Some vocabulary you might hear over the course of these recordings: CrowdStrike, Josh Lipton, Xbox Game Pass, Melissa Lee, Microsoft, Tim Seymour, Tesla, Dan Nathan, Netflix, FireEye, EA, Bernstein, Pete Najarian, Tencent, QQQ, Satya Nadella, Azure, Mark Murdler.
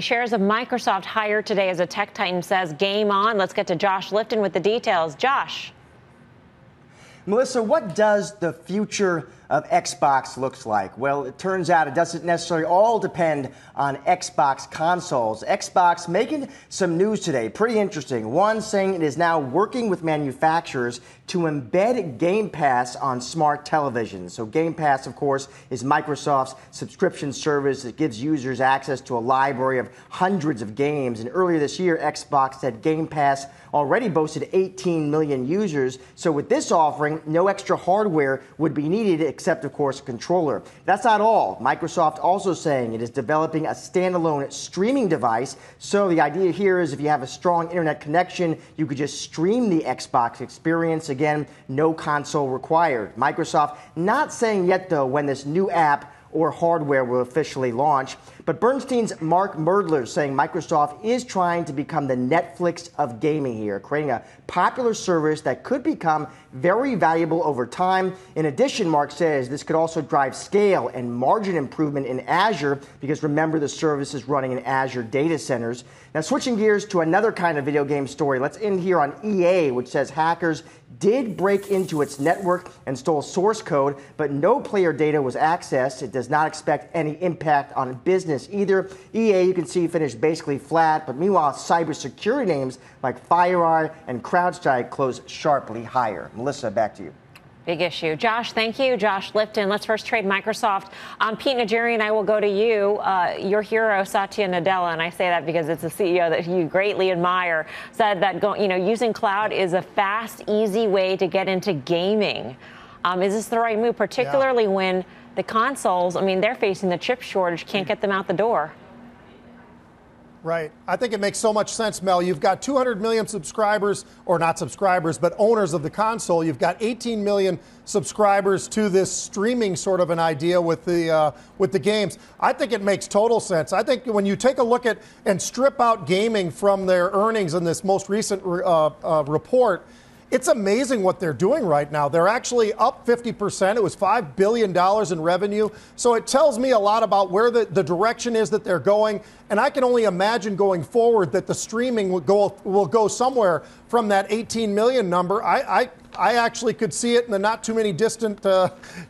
Shares of Microsoft higher today as a tech titan says game on. Let's get to Josh Lipton with the details. Josh. Melissa, what does the future of Xbox look like? Well, it turns out it doesn't necessarily all depend on Xbox consoles. Xbox making some news today, pretty interesting. One saying it is now working with manufacturers to embed Game Pass on smart television. So Game Pass, of course, is Microsoft's subscription service that gives users access to a library of hundreds of games. And earlier this year, Xbox said Game Pass already boasted 18 million users. So with this offering, no extra hardware would be needed except, of course, a controller. That's not all. Microsoft also saying it is developing a standalone streaming device. So the idea here is if you have a strong internet connection, you could just stream the Xbox experience. Again, no console required. Microsoft not saying yet, though, when this new app or hardware will officially launch. But Bernstein's Mark Murdler saying Microsoft is trying to become the Netflix of gaming here, creating a popular service that could become very valuable over time. In addition, Mark says this could also drive scale and margin improvement in Azure because, remember, the service is running in Azure data centers. Now, switching gears to another kind of video game story, let's end here on EA, which says hackers did break into its network and stole source code, but no player data was accessed. It does not expect any impact on business either. EA, you can see, finished basically flat, but meanwhile, cybersecurity names like FireEye and CrowdStrike closed sharply higher. Melissa, back to you. Big issue. Josh, thank you. Josh Lipton. Let's first trade Microsoft. Pete Najarian, I will go to you. Your hero, Satya Nadella, and I say that because it's a CEO that you greatly admire, said that using cloud is a fast, easy way to get into gaming. Is this the right move, particularly when the consoles, they're facing the chip shortage, can't get them out the door? Right. I think it makes so much sense, Mel. You've got 200 million subscribers, or not subscribers, but owners of the console. You've got 18 million subscribers to this streaming sort of an idea with the games. I think it makes total sense. I think when you take a look at and strip out gaming from their earnings in this most recent report, it's amazing what they're doing right now. They're actually up 50%. It was $5 billion in revenue. So it tells me a lot about where the direction is that they're going. And I can only imagine going forward that the streaming will go somewhere from that 18 million number. I actually could see it in the not too many distant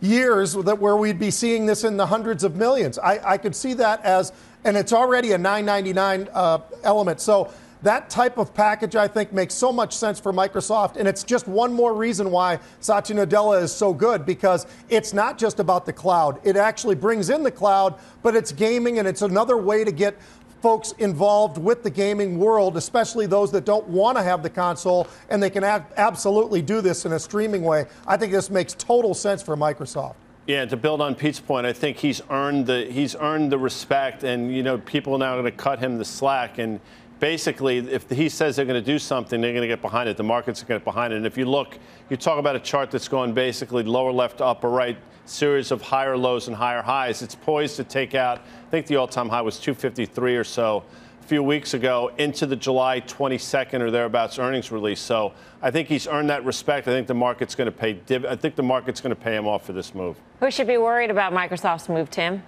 years that where we'd be seeing this in the hundreds of millions. I could see that as, and it's already a $9.99 element. So that type of package, I think, makes so much sense for Microsoft, and it's just one more reason why Satya Nadella is so good, because it's not just about the cloud. It actually brings in the cloud, but it's gaming, and it's another way to get folks involved with the gaming world, especially those that don't want to have the console, and they can absolutely do this in a streaming way. I think this makes total sense for Microsoft. Yeah, to build on Pete's point, I think he's earned the respect, and people are now going to cut him the slack. And basically, if he says they're going to do something, they're going to get behind it. The markets are going to get behind it. And if you look, you talk about a chart that's going basically lower left to upper right, series of higher lows and higher highs. It's poised to take out, I think the all-time high was 253 or so a few weeks ago, into the July 22nd or thereabouts earnings release. So I think he's earned that respect. I think the market's going to pay him off for this move. Who should be worried about Microsoft's move, Tim?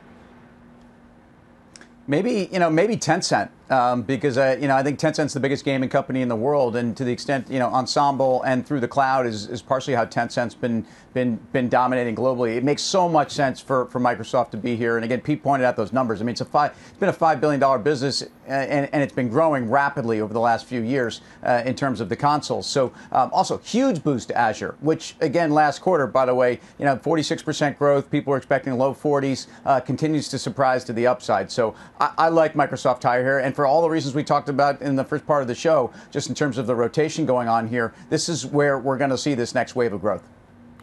Maybe, maybe Tencent, because, I think Tencent's the biggest gaming company in the world. And to the extent, Ensemble and through the cloud is partially how Tencent's been dominating globally. It makes so much sense for Microsoft to be here. And again, Pete pointed out those numbers. It's been a $5 billion business, and it's been growing rapidly over the last few years in terms of the consoles. So also huge boost to Azure, which, again, last quarter, by the way, 46% growth. People are expecting low 40s, continues to surprise to the upside. So I like Microsoft higher here, and for all the reasons we talked about in the first part of the show, just in terms of the rotation going on here, this is where we're going to see this next wave of growth.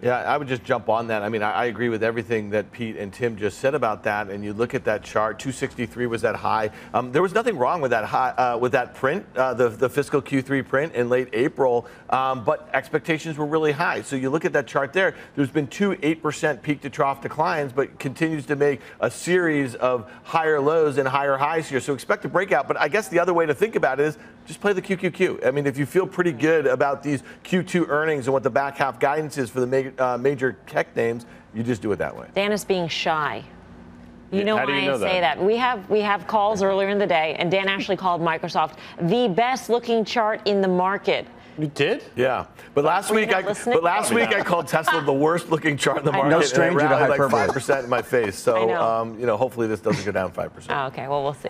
Yeah, I would just jump on that. I agree with everything that Pete and Tim just said about that. And you look at that chart, 263 was that high. There was nothing wrong with that high, with that print, the fiscal Q3 print in late April, but expectations were really high. So you look at that chart there, there's been two 8% peak to trough declines, but continues to make a series of higher lows and higher highs here. So expect a breakout. But I guess the other way to think about it is just play the QQQ. If you feel pretty good about these Q2 earnings and what the back half guidance is for the major tech names, you just do it that way. Dan is being shy. You know why I say that? We have calls earlier in the day, and Dan Ashley called Microsoft the best-looking chart in the market. You did? Yeah. But last week I called Tesla the worst-looking chart in the market. No stranger to hyperbole. Like 5% in my face. So hopefully this doesn't go down 5%. Oh, okay. Well, we'll see.